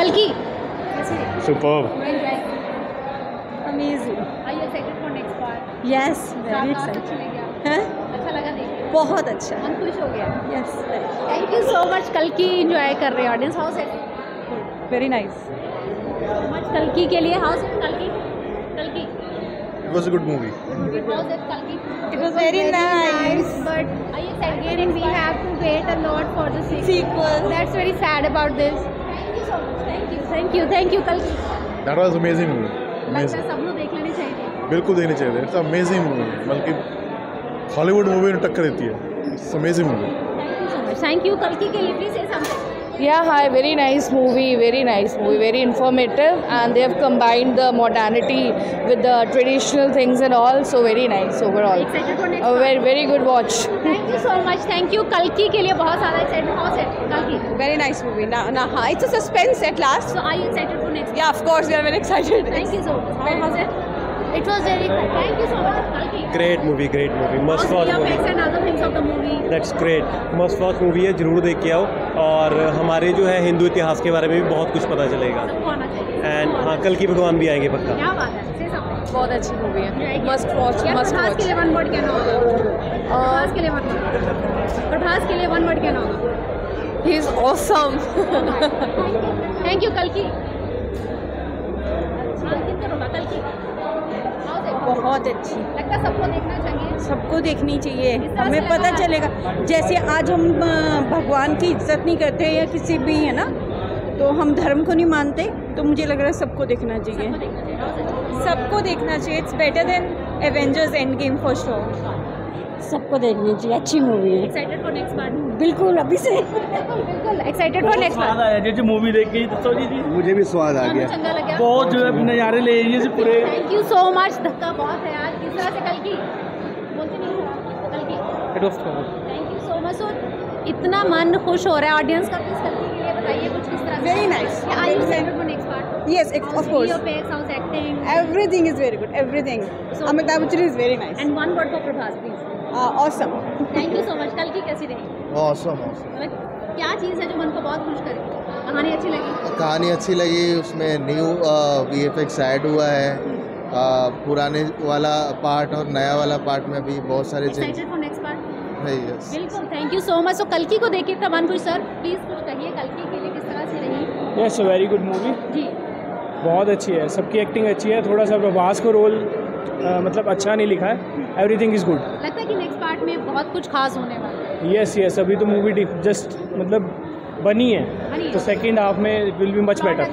कल्कि superb amazing are you excited for next part yes very excited हैं अच्छा लगा देखिए बहुत अच्छा मन खुश हो गया yes thank you so much कल्कि एंजॉय कर रहे audience how set very nice so much कल्कि के लिए हाउ सेट कल्कि कल्कि It was a good movie. It was at Kalki. It was very nice. But are you excited? And we have to wait a lot for the sequel. That's very sad about this. Thank you so much. Thank you. Thank you. Thank you, Kalki. That was amazing movie. लगता है सब लोग देख लेने चाहिए. बिल्कुल देखने चाहिए. It's amazing movie. बल्कि Hollywood movie ने टक्कर देती है. It's amazing movie. Thank you so much. Thank you, Kalki के लिए please say something. Yeah, hi. Very nice movie. Very nice movie. Very informative, and they have combined the modernity with the traditional things and all. So very nice overall. Excited for next. A very good watch. Thank you so much. Thank you. Kalki के लिए बहुत सारा excitement. How set? Kalki. Very nice movie. Nah, it's a suspense at last. So are you excited for next? Yeah, of course. We are very excited. Thank you so much. How set? It was very good. Thank you so much, Kalki. Great movie. Great movie. Must watch movie. Effects and other things of the movie. That's great. Must watch movie है. जरूर देख के आओ. और हमारे जो है हिंदू इतिहास के बारे में भी बहुत कुछ पता चलेगा एंड हाँ कल की भगवान भी आएंगे पक्का क्या बात है बहुत अच्छी मूवी है मस्ट वॉच मस्ट वॉच के लिए वन वर्ड क्या होगा प्रभास के लिए वन वर्ड ही इज ऑसम थैंक यू कल की बहुत अच्छी लगता है सबको देखना चाहिए हमें पता चलेगा जैसे आज हम भगवान की इज्जत नहीं करते या किसी भी है ना तो हम धर्म को नहीं मानते तो मुझे लग रहा है सबको देखना चाहिए it's better than Avengers Endgame for sure सबको देखनी चाहिए अच्छी मूवी है एक्साइटेड फॉर नेक्स्ट पार्ट बिल्कुल अभी से बिल्कुल एक्साइटेड फॉर नेक्स्ट पार्ट जैसे मूवी देख के सॉरी जी मुझे भी स्वाद आ गया बहुत जो है नज़ारे ले लीजिए पूरे थैंक यू सो मच धक्का बहुत है आज किस तरह से कल की बोलते नहीं कल की थैंक यू सो मच इतना मन खुश हो रहा है ऑडियंस का किस कल के लिए बताइए कुछ किस तरह very nice I am excited for next part yes of course your pace house acting everything is very good everything Amitabh Bachchan is very nice and one word for Prabhas please awesome thank you so much कल की कैसी रही awesome क्या चीज़ है जो मन को बहुत खुश करे कहानी अच्छी लगी उसमें न्यू VFX ऐड हुआ है पुराने वाला पार्ट और नया वाला पार्ट में भी बहुत सारे चीज़ें बिल्कुल थैंक यू सो मच तो कल की को देखिए इतना मन खुश सर प्लीज़ कुछ कहिए कल की के लिए किस तरह से रही यस वेरी गुड मूवी जी बहुत अच्छी है सबकी एक्टिंग अच्छी है थोड़ा सा प्रभास को रोल मतलब अच्छा नहीं लिखा है एवरीथिंग इज़ गुड लगता है कि नेक्स्ट पार्ट में बहुत कुछ खास होने वाला है यस यस अभी तो मूवी जस्ट मतलब बनी है तो सेकंड हाफ में it will be much better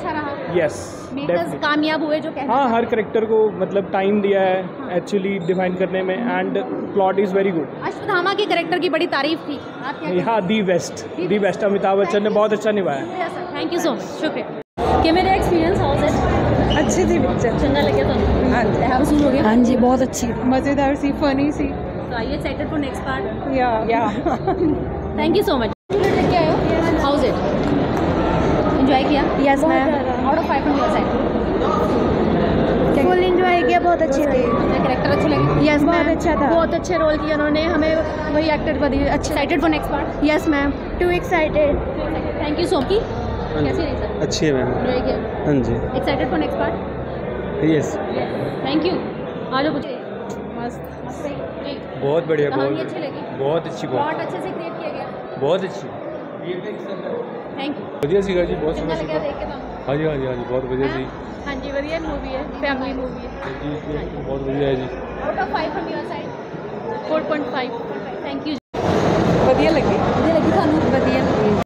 yes makers कामयाब हुए जो कहते हैं हर करेक्टर को मतलब टाइम दिया है एक्चुअली डिफाइन करने में and plot is very good Ashwatthama के करेक्टर की बड़ी तारीफ थी आप क्या हाँ दी बेस्ट अमिताभ बच्चन ने बहुत अच्छा निभाया थैंक यू सो मच शुक्रिया कि मेरा एक्सपीरियंस हाउ इज अच्छी थी पिक्चर चंगा लगे तो हाउसफुल हो गया हाँ जी बहुत अच्छी मज़ेदार सी फनी सी तो आइए एक्साइटेड फॉर नेक्स्ट पार्ट या थैंक यू सो मच लेके आए हो हाउ इज इट एंजॉय किया yes ma'am out of 5 from your side full enjoy किया बहुत अच्छे थे कैरेक्टर अच्छे लगे यस मैम बहुत अच्छा था बहुत अच्छे रोल किया उन्होंने हमें वही एक्टर बड़ी अच्छी excited for next part yes ma'am too excited thank you so much कैसी रही सर अच्छी है मैम हाँ जी excited for next part yes thank you आ जाओ मुझे मस्त बहुत बढ़िया बहुत अच्छी लगी बहुत अच्छी बहुत अच्छे से क्रिएट किया गया बहुत अच्छी थैंक यू बढ़िया सीखा जी बहुत समझ लगा देख के हाँ जी बहुत बढ़िया जी हाँ जी बढ़िया मूवी है फैमिली मूवी है जी बहुत बढ़िया है जी out of 5 from your side 4.5 thank you